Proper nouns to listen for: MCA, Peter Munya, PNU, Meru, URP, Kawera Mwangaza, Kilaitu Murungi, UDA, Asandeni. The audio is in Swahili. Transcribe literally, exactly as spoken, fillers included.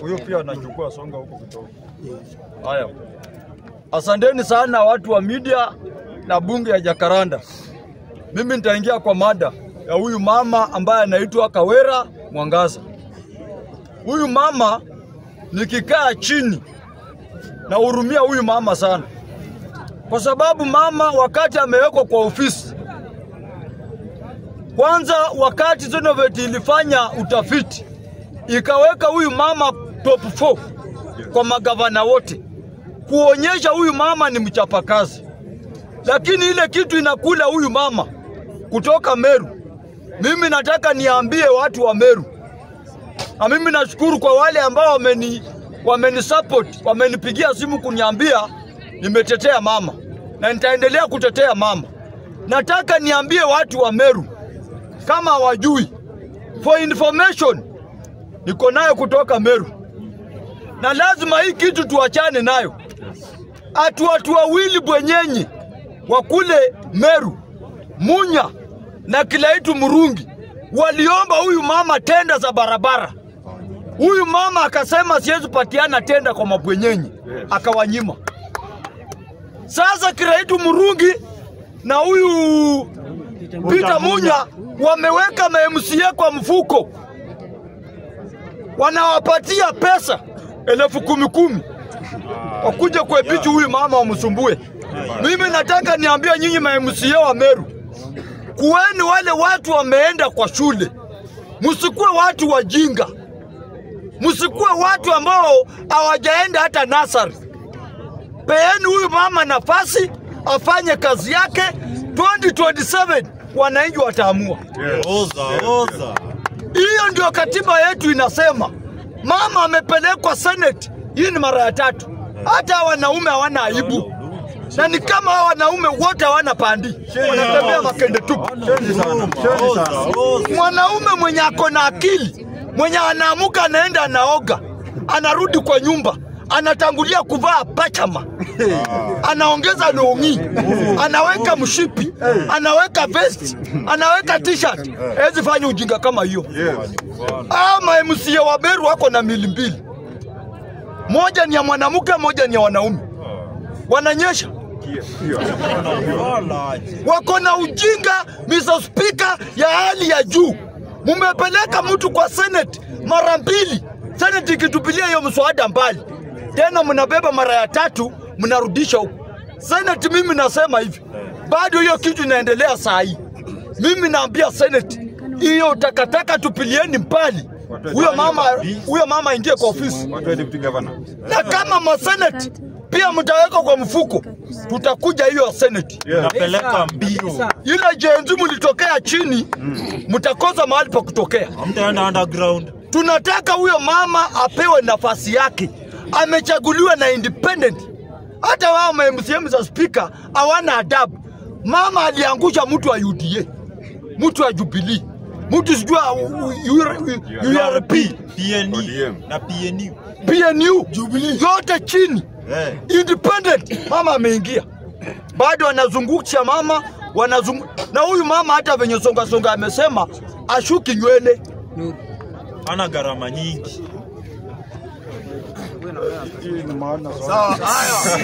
huyo pia anachukua songa huko kutoka. Haya. Asandeni sana watu wa media na bunge ya Jakaranda. Mimi nitaingia kwa mada ya huyu mama ambaye anaitwa Kawera Mwangaza. Huyu mama nikikaa chini na hurumia huyu mama sana. Kwa sababu mama wakati amewekwa kwa ofisi, kwanza wakati Zonoveti ilifanya utafiti, ikaweka huyu mama top four kwa magavana wote, kuonyesha huyu mama ni mchapakazi. Lakini ile kitu inakula huyu mama kutoka Meru. Mimi nataka niambie watu wa Meru, na mimi nashukuru kwa wale ambao wameni wameni support, wamenipigia simu kuniambia nimetetea mama, na nitaendelea kutetea mama. Nataka niambie watu wa Meru kama wajui, for information niko nayo kutoka Meru, na lazima hii kitu tuachane nayo. Atu watu wawili bwenyenye wa kule Meru, Munya na Kilaitu Murungi, waliomba huyu mama tenda za barabara. Huyu mama akasema siwezi patiana tenda kwa mabwenyenye, akawanyima. Sasa Kilaitu Murungi na huyu Peter Munya wameweka M C A kwa mfuko, wanawapatia pesa elfu kumi kumi wakuja kuepichi huyu mama wamsumbue. Mimi nataka niambia nyinyi M C A wa Meru, kuweni wale watu wameenda kwa shule. Msikuwe watu wajinga, msikuwe watu ambao hawajaenda hata nasari. Peeni huyu mama nafasi afanye kazi yake. Twenty twenty-seven wananchi wataamua. Yes. Oza, oza. Hiyo ndio katiba yetu inasema. Mama amepelekwa Senate, hii ni mara ya tatu. Hata wanaume hawana aibu. Na ni kama hawa wanaume wote hawana pandi, wanatembea makende tupu. Mwanaume mwenye ako na akili, mwenye anaamuka anaenda anaoga, anarudi kwa nyumba, anatangulia kuvaa pachama, anaongeza longi, anaweka mshipi, anaweka vest, anaweka t-shirt. Hezi fanya ujinga kama hiyo. Ama M C A wa Meru wako na mili mbili. Moja ni ya mwanamke, moja ni ya wanaume. Wananyesha. Wako na ujinga, Mister Speaker, ya hali ya juu. Mumepeleka mtu kwa Senate mara mbili, Senate ikitupilia hiyo mswada mbali, tena mnabeba mara ya tatu mnarudisha huko Senate. Mimi nasema hivi, bado hiyo kitu inaendelea saa hii. Mimi naambia Senate, hiyo takataka tupilieni mbali. Huyo mama huyo mama ingie kwa ofisi. Na kama ma Senate pia mtaweka kwa mfuko, tutakuja hiyo Senate. Napeleka mbio. Ile jenzi mlitokea chini, mtakoza mahali pa kutokea. Mtaenda underground. Tunataka huyo mama apewe nafasi yake. Amechaguliwa na independent. Hata wao M C A za speaker hawana adabu. Mama aliangusha mtu wa U D A, mtu wa Jubilee, mtu sijua U R P, P N U, Jubilee, yote chini. Independent mama ameingia, bado wanazungukisha mama, wanazungu. Na huyu mama hata venye songa songa amesema ashuki nywele, ana gharama nyingi. Sawa haya.